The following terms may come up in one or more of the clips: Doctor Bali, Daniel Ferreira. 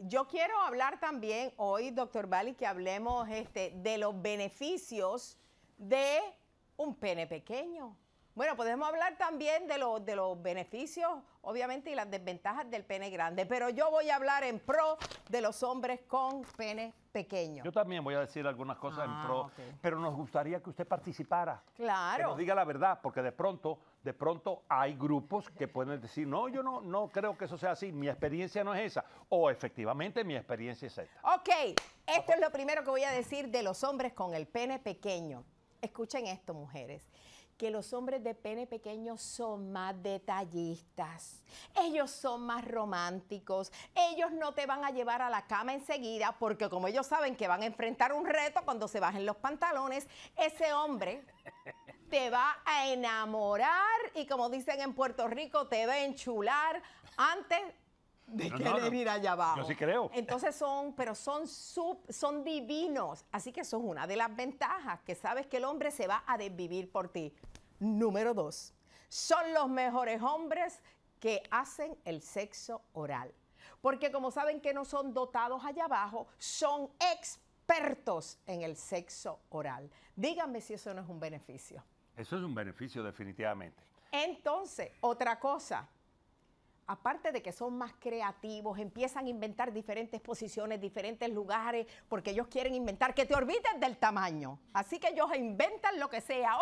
Yo quiero hablar también hoy, doctor Bali, que hablemos de los beneficios de un pene pequeño. Bueno, podemos hablar también de los beneficios, obviamente, y las desventajas del pene grande, pero yo voy a hablar en pro de los hombres con pene pequeño. Yo también voy a decir algunas cosas en pro, okay. Pero nos gustaría que usted participara. Claro. Que nos diga la verdad, porque de pronto hay grupos que pueden decir, no, yo no creo que eso sea así, mi experiencia no es esa, o efectivamente mi experiencia es esta. Ok, esto es lo primero que voy a decir de los hombres con el pene pequeño. Escuchen esto, mujeres, que los hombres de pene pequeño son más detallistas, ellos son más románticos, ellos no te van a llevar a la cama enseguida porque como ellos saben que van a enfrentar un reto cuando se bajen los pantalones, ese hombre te va a enamorar y como dicen en Puerto Rico, te va a enchular antes de querer ir allá abajo. Yo sí creo. Entonces son divinos, así que eso es una de las ventajas, que sabes que el hombre se va a desvivir por ti. Número 2, son los mejores hombres que hacen el sexo oral. Porque como saben que no son dotados allá abajo, son expertos en el sexo oral. Díganme si eso no es un beneficio. Eso es un beneficio definitivamente. Entonces, otra cosa, aparte de que son más creativos, empiezan a inventar diferentes posiciones, diferentes lugares, porque ellos quieren inventar, que te olvides del tamaño. Así que ellos inventan lo que sea.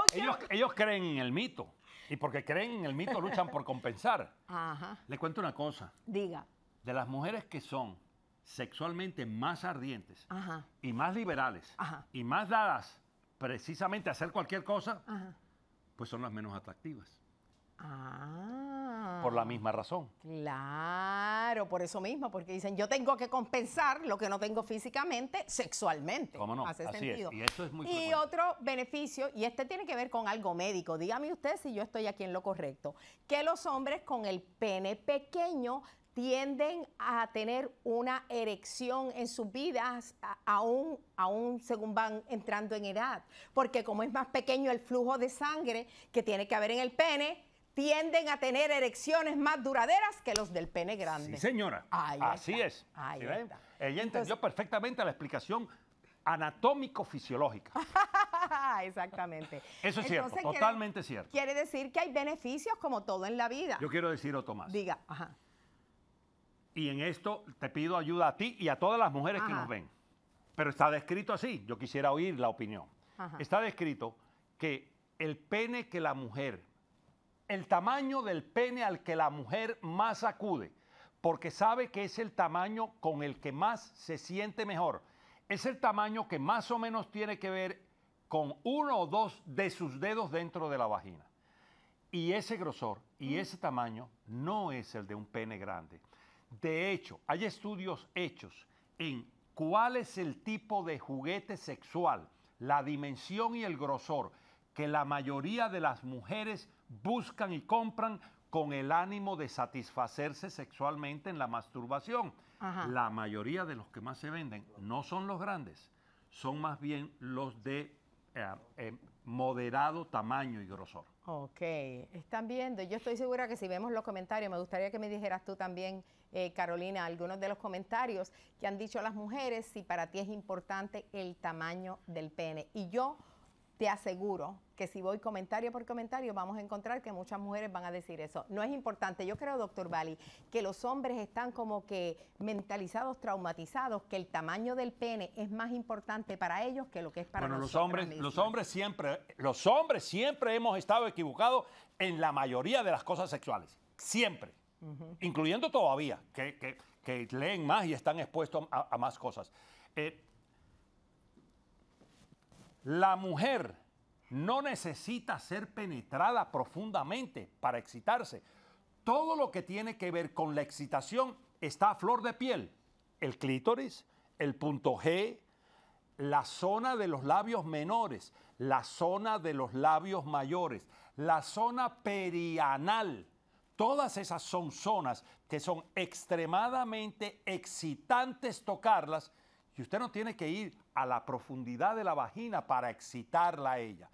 Ellos creen en el mito. Y porque creen en el mito, luchan por compensar. Ajá. Le cuento una cosa. Diga. De las mujeres que son sexualmente más ardientes, ajá, y más liberales, ajá, y más dadas precisamente a hacer cualquier cosa, ajá, pues son las menos atractivas. Ah. Por la misma razón. Claro, por eso mismo, porque dicen, yo tengo que compensar lo que no tengo físicamente, sexualmente. ¿Cómo no? Hace así sentido. Es. Y eso es muy frecuente. Otro beneficio, y este tiene que ver con algo médico, dígame usted si yo estoy aquí en lo correcto, que los hombres con el pene pequeño tienden a tener una erección en sus vidas aún según van entrando en edad. Porque como es más pequeño el flujo de sangre que tiene que haber en el pene, tienden a tener erecciones más duraderas que los del pene grande. Sí, señora. Ahí así está. Es. Ahí ¿sí está. Ella entendió perfectamente la explicación anatómico-fisiológica. Exactamente. Eso es cierto, totalmente cierto. Quiere decir que hay beneficios como todo en la vida. Yo quiero decir otro más. Diga, ajá. Y en esto te pido ayuda a ti y a todas las mujeres, ajá, que nos ven. Pero está descrito así, yo quisiera oír la opinión. Ajá. Está descrito que el pene que la mujer, el tamaño del pene al que la mujer más acude, porque sabe que es el tamaño con el que más se siente mejor, es el tamaño que más o menos tiene que ver con 1 o 2 de sus dedos dentro de la vagina. Y ese grosor y ese tamaño no es el de un pene grande. De hecho, hay estudios hechos en cuál es el tipo de juguete sexual, la dimensión y el grosor que la mayoría de las mujeres buscan y compran con el ánimo de satisfacerse sexualmente en la masturbación. Ajá. La mayoría de los que más se venden no son los grandes, son más bien los de moderado tamaño y grosor. Ok, están viendo. Yo estoy segura que si vemos los comentarios, me gustaría que me dijeras tú también, Carolina, algunos de los comentarios que han dicho las mujeres, si para ti es importante el tamaño del pene. Y yo te aseguro que si voy comentario por comentario, vamos a encontrar que muchas mujeres van a decir eso. No es importante. Yo creo, doctor Bali, que los hombres están como que mentalizados, traumatizados, que el tamaño del pene es más importante para ellos que lo que es para nosotros. Bueno, los hombres siempre hemos estado equivocados en la mayoría de las cosas sexuales. Siempre. Uh-huh. Incluyendo todavía, que leen más y están expuestos a más cosas. La mujer no necesita ser penetrada profundamente para excitarse. Todo lo que tiene que ver con la excitación está a flor de piel. El clítoris, el punto G, la zona de los labios menores, la zona de los labios mayores, la zona perianal. Todas esas son zonas que son extremadamente excitantes tocarlas y usted no tiene que ir a la profundidad de la vagina para excitarla a ella.